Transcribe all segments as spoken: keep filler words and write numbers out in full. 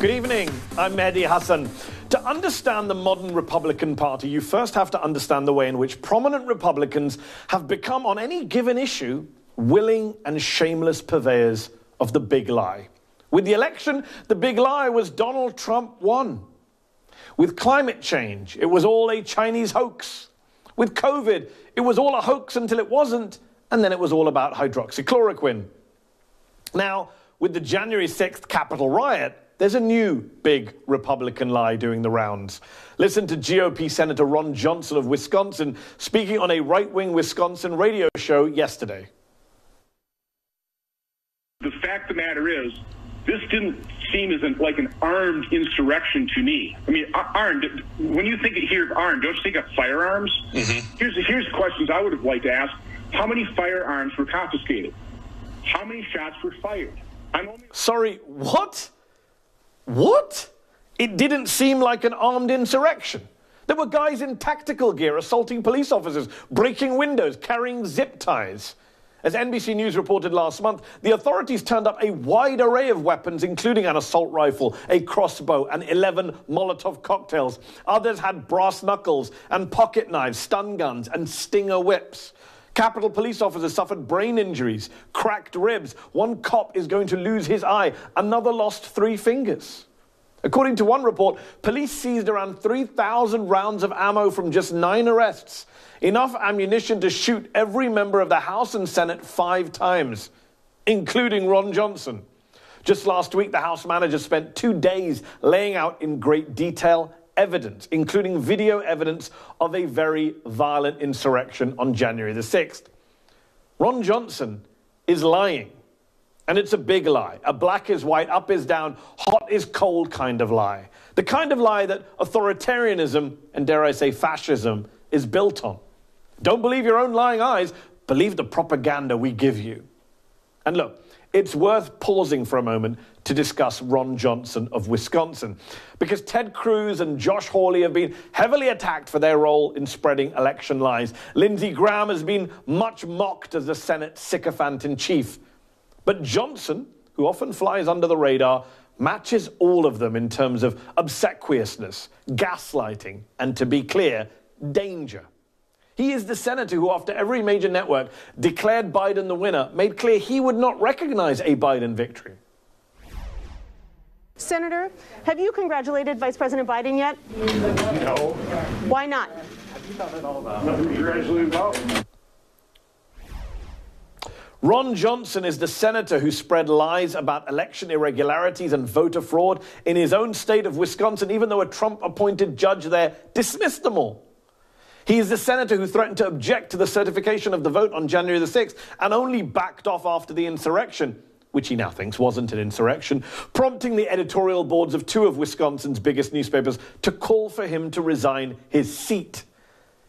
Good evening, I'm Mehdi Hasan. To understand the modern Republican Party, you first have to understand the way in which prominent Republicans have become, on any given issue, willing and shameless purveyors of the big lie. With the election, the big lie was Donald Trump won. With climate change, it was all a Chinese hoax. With COVID, it was all a hoax until it wasn't, and then it was all about hydroxychloroquine. Now, with the January sixth Capitol riot, there's a new big Republican lie doing the rounds. Listen to G O P Senator Ron Johnson of Wisconsin speaking on a right-wing Wisconsin radio show yesterday. The fact of the matter is, this didn't seem as an, like an armed insurrection to me. I mean, armed, when you think here of armed, don't you think of firearms? Mm-hmm. Here's, here's questions I would have liked to ask. How many firearms were confiscated? How many shots were fired? I'm only... Sorry, what? What? It didn't seem like an armed insurrection. There were guys in tactical gear assaulting police officers, breaking windows, carrying zip ties. As N B C News reported last month, the authorities turned up a wide array of weapons, including an assault rifle, a crossbow, and eleven Molotov cocktails. Others had brass knuckles and pocket knives, stun guns, and stinger whips. Capitol police officers suffered brain injuries, cracked ribs. One cop is going to lose his eye. Another lost three fingers. According to one report, police seized around three thousand rounds of ammo from just nine arrests, enough ammunition to shoot every member of the House and Senate five times, including Ron Johnson. Just last week, the House manager spent two days laying out in great detail evidence, including video evidence of a very violent insurrection on January the sixth. Ron Johnson is lying. And it's a big lie, a black is white, up is down, hot is cold kind of lie. The kind of lie that authoritarianism, and dare I say fascism, is built on. Don't believe your own lying eyes, believe the propaganda we give you. And look, it's worth pausing for a moment to discuss Ron Johnson of Wisconsin, because Ted Cruz and Josh Hawley have been heavily attacked for their role in spreading election lies. Lindsey Graham has been much mocked as the Senate sycophant in chief. But Johnson, who often flies under the radar, matches all of them in terms of obsequiousness, gaslighting, and, to be clear, danger. He is the senator who, after every major network declared Biden the winner, made clear he would not recognize a Biden victory. Senator, have you congratulated Vice President Biden yet? No. Why not? Have you thought at all about it? Ron Johnson is the senator who spread lies about election irregularities and voter fraud in his own state of Wisconsin, even though a Trump-appointed judge there dismissed them all. He is the senator who threatened to object to the certification of the vote on January the sixth and only backed off after the insurrection, which he now thinks wasn't an insurrection, prompting the editorial boards of two of Wisconsin's biggest newspapers to call for him to resign his seat.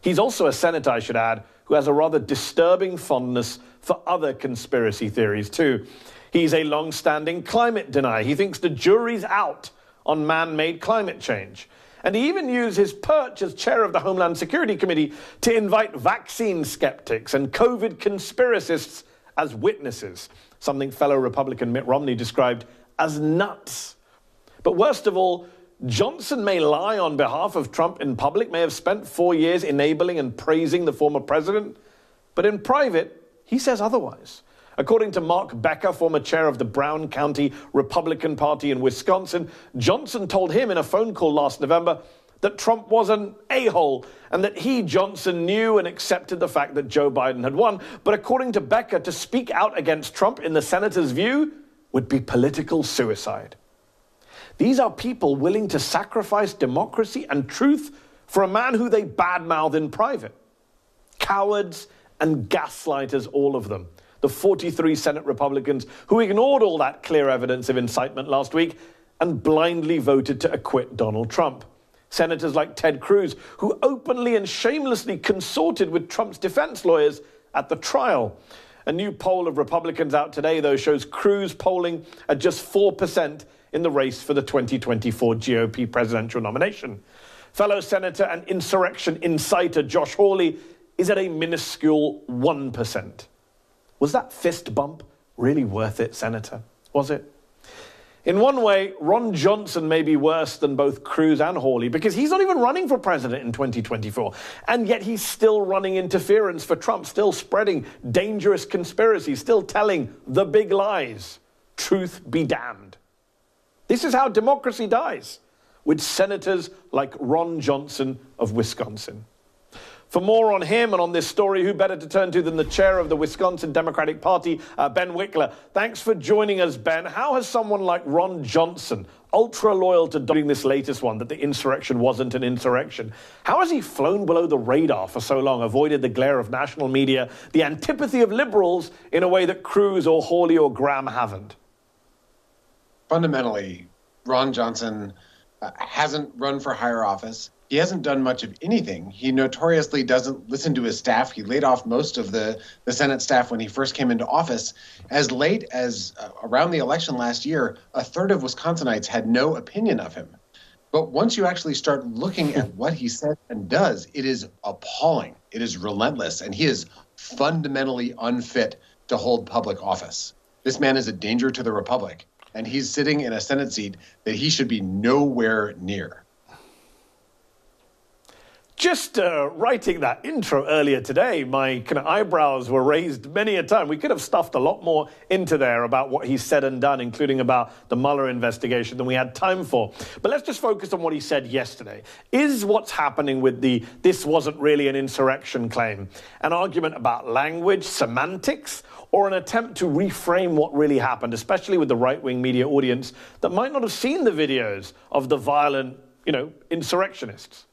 He's also a senator, I should add, who has a rather disturbing fondness for other conspiracy theories, too. He's a long-standing climate denier. He thinks the jury's out on man-made climate change. And he even used his perch as chair of the Homeland Security Committee to invite vaccine skeptics and COVID conspiracists as witnesses, something fellow Republican Mitt Romney described as nuts. But worst of all, Johnson may lie on behalf of Trump in public, may have spent four years enabling and praising the former president, but in private, he says otherwise. According to Mark Becker, former chair of the Brown County Republican Party in Wisconsin, Johnson told him in a phone call last November that Trump was an a-hole and that he, Johnson, knew and accepted the fact that Joe Biden had won. But according to Becker, to speak out against Trump, in the senator's view, would be political suicide. These are people willing to sacrifice democracy and truth for a man who they badmouth in private. Cowards and gaslighters, all of them. The forty-three Senate Republicans who ignored all that clear evidence of incitement last week and blindly voted to acquit Donald Trump. Senators like Ted Cruz, who openly and shamelessly consorted with Trump's defense lawyers at the trial. A new poll of Republicans out today, though, shows Cruz polling at just four percent in the race for the twenty twenty-four G O P presidential nomination. Fellow senator and insurrection inciter Josh Hawley is at a minuscule one percent. Was that fist bump really worth it, Senator? Was it? In one way, Ron Johnson may be worse than both Cruz and Hawley because he's not even running for president in twenty twenty-four. And yet he's still running interference for Trump, still spreading dangerous conspiracies, still telling the big lies. Truth be damned. This is how democracy dies, with senators like Ron Johnson of Wisconsin. For more on him and on this story, who better to turn to than the chair of the Wisconsin Democratic Party, uh, Ben Wikler. Thanks for joining us, Ben. How has someone like Ron Johnson, ultra-loyal to doing this latest one, that the insurrection wasn't an insurrection, how has he flown below the radar for so long, avoided the glare of national media, the antipathy of liberals, in a way that Cruz or Hawley or Graham haven't? Fundamentally, Ron Johnson uh, hasn't run for higher office. He hasn't done much of anything. He notoriously doesn't listen to his staff. He laid off most of the, the Senate staff when he first came into office. As late as uh, around the election last year, a third of Wisconsinites had no opinion of him. But once you actually start looking at what he says and does, it is appalling. It is relentless. And he is fundamentally unfit to hold public office. This man is a danger to the republic. And he's sitting in a Senate seat that he should be nowhere near. Just uh, writing that intro earlier today, my kind of eyebrows were raised many a time. We could have stuffed a lot more into there about what he said and done, including about the Mueller investigation, than we had time for. But let's just focus on what he said yesterday. Is what's happening with the "this wasn't really an insurrection" claim an argument about language, semantics, or an attempt to reframe what really happened, especially with the right-wing media audience that might not have seen the videos of the violent, you know, insurrectionists?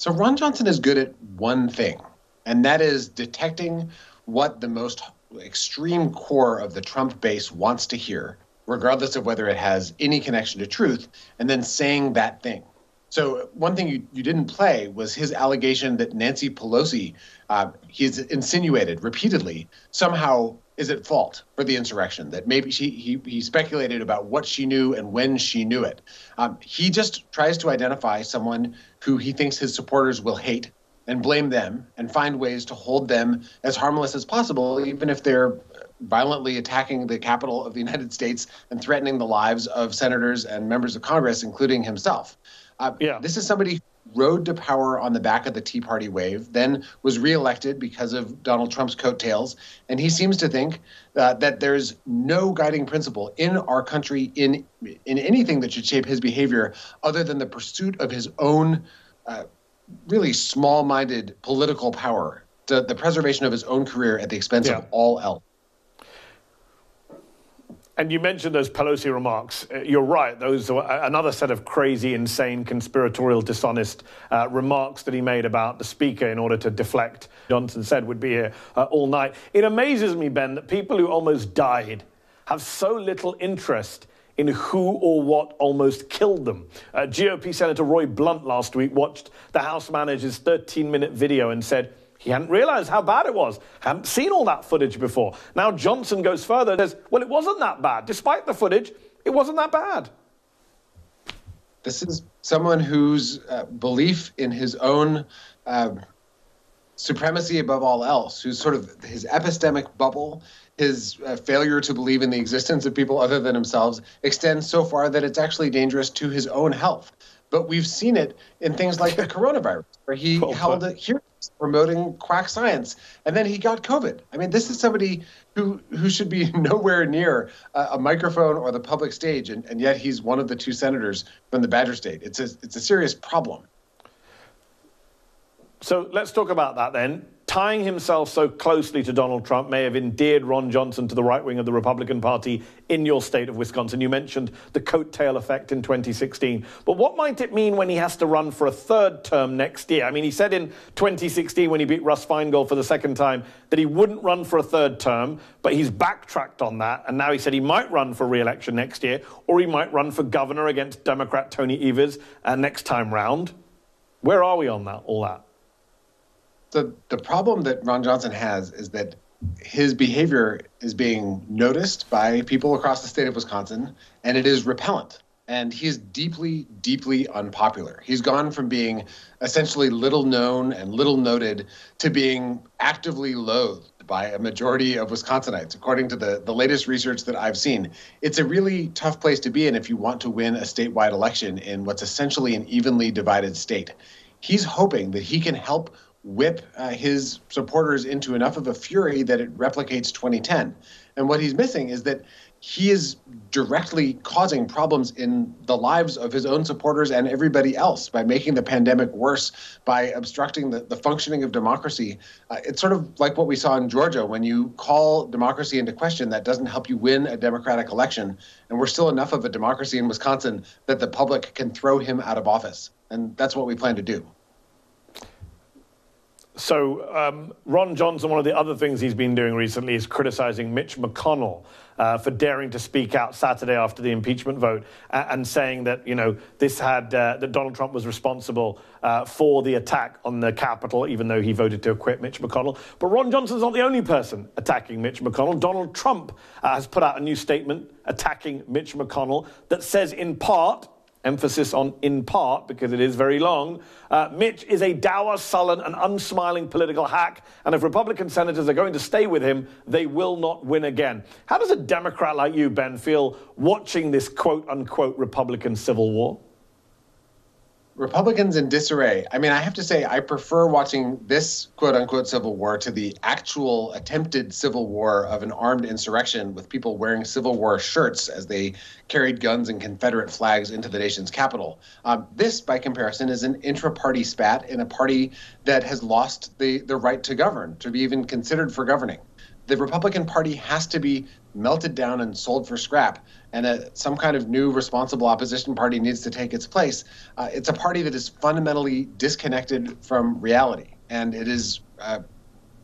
So Ron Johnson is good at one thing, and that is detecting what the most extreme core of the Trump base wants to hear, regardless of whether it has any connection to truth, and then saying that thing. So one thing you, you didn't play was his allegation that Nancy Pelosi, uh, he's insinuated repeatedly, somehow is at fault for the insurrection, that maybe she, he, he speculated about what she knew and when she knew it. Um, he just tries to identify someone who he thinks his supporters will hate and blame them and find ways to hold them as harmless as possible, even if they're violently attacking the Capitol of the United States and threatening the lives of senators and members of Congress, including himself. Uh, yeah. This is somebody rode to power on the back of the Tea Party wave, then was reelected because of Donald Trump's coattails. And he seems to think uh, that there's no guiding principle in our country, in in anything that should shape his behavior, other than the pursuit of his own uh, really small-minded political power, the, the preservation of his own career at the expense yeah. of all else. And you mentioned those Pelosi remarks. You're right. Those are another set of crazy, insane, conspiratorial, dishonest uh, remarks that he made about the speaker in order to deflect. Johnson said would be here uh, all night. It amazes me, Ben, that people who almost died have so little interest in who or what almost killed them. Uh, G O P Senator Roy Blunt last week watched the House manager's thirteen minute video and said he hadn't realized how bad it was, hadn't seen all that footage before. Now Johnson goes further and says, well, it wasn't that bad. Despite the footage, it wasn't that bad. This is someone whose uh, belief in his own uh, supremacy above all else, who's sort of his epistemic bubble, his uh, failure to believe in the existence of people other than themselves, extends so far that it's actually dangerous to his own health. But we've seen it in things like the coronavirus, where he well, held a hearing promoting quack science, and then he got COVID. I mean, this is somebody who, who should be nowhere near a, a microphone or the public stage, and, and yet he's one of the two senators from the Badger State. It's a, it's a serious problem. So let's talk about that then. Tying himself so closely to Donald Trump may have endeared Ron Johnson to the right wing of the Republican Party in your state of Wisconsin. You mentioned the coattail effect in twenty sixteen. But what might it mean when he has to run for a third term next year? I mean, he said in twenty sixteen, when he beat Russ Feingold for the second time, that he wouldn't run for a third term, but he's backtracked on that. And now he said he might run for re-election next year, or he might run for governor against Democrat Tony Evers uh, next time round. Where are we on that, all that? The, the problem that Ron Johnson has is that his behavior is being noticed by people across the state of Wisconsin, and it is repellent. And he's deeply, deeply unpopular. He's gone from being essentially little known and little noted to being actively loathed by a majority of Wisconsinites, according to the, the latest research that I've seen. It's a really tough place to be in if you want to win a statewide election in what's essentially an evenly divided state. He's hoping that he can help whip uh, his supporters into enough of a fury that it replicates twenty ten. And what he's missing is that he is directly causing problems in the lives of his own supporters and everybody else by making the pandemic worse, by obstructing the, the functioning of democracy. Uh, it's sort of like what we saw in Georgia. When you call democracy into question, that doesn't help you win a Democratic election. And we're still enough of a democracy in Wisconsin that the public can throw him out of office. And that's what we plan to do. So um, Ron Johnson, one of the other things he's been doing recently is criticizing Mitch McConnell uh, for daring to speak out Saturday after the impeachment vote uh, and saying that, you know, this had, uh, that Donald Trump was responsible uh, for the attack on the Capitol, even though he voted to acquit Mitch McConnell. But Ron Johnson's not the only person attacking Mitch McConnell. Donald Trump uh, has put out a new statement attacking Mitch McConnell that says, in part, emphasis on in part, because it is very long, uh, Mitch is a dour, sullen, and unsmiling political hack, and if Republican senators are going to stay with him, they will not win again. How does a Democrat like you, Ben, feel watching this quote-unquote Republican civil war? Republicans in disarray. I mean, I have to say, I prefer watching this quote-unquote civil war to the actual attempted civil war of an armed insurrection with people wearing Civil War shirts as they carried guns and Confederate flags into the nation's capital. Um, this, by comparison, is an intra-party spat in a party that has lost the, the right to govern, to be even considered for governing. The Republican Party has to be melted down and sold for scrap, and a, some kind of new responsible opposition party needs to take its place. Uh, it's a party that is fundamentally disconnected from reality, and it is uh,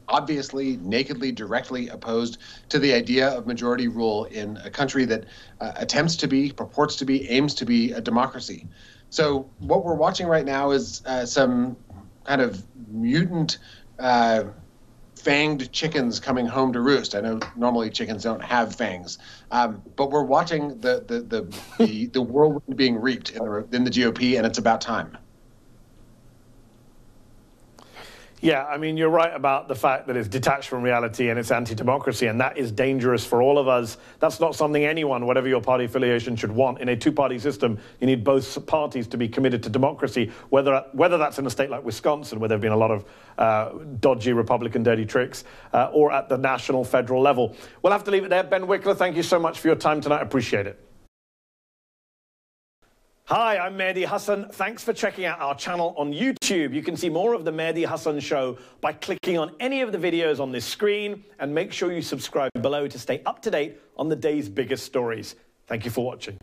obviously, nakedly, directly opposed to the idea of majority rule in a country that uh, attempts to be, purports to be, aims to be a democracy. So what we're watching right now is uh, some kind of mutant uh, fanged chickens coming home to roost. I know normally chickens don't have fangs, um, but we're watching the the the, the, the whirlwind being reaped in the, in the G O P, and it's about time. Yeah, I mean, you're right about the fact that it's detached from reality and it's anti-democracy, and that is dangerous for all of us. That's not something anyone, whatever your party affiliation, should want. In a two-party system, you need both parties to be committed to democracy, whether whether that's in a state like Wisconsin, where there have been a lot of uh, dodgy Republican dirty tricks, uh, or at the national, federal level. We'll have to leave it there. Ben Wikler, thank you so much for your time tonight. I appreciate it. Hi, I'm Mehdi Hasan. Thanks for checking out our channel on YouTube. You can see more of The Mehdi Hasan Show by clicking on any of the videos on this screen, and make sure you subscribe below to stay up to date on the day's biggest stories. Thank you for watching.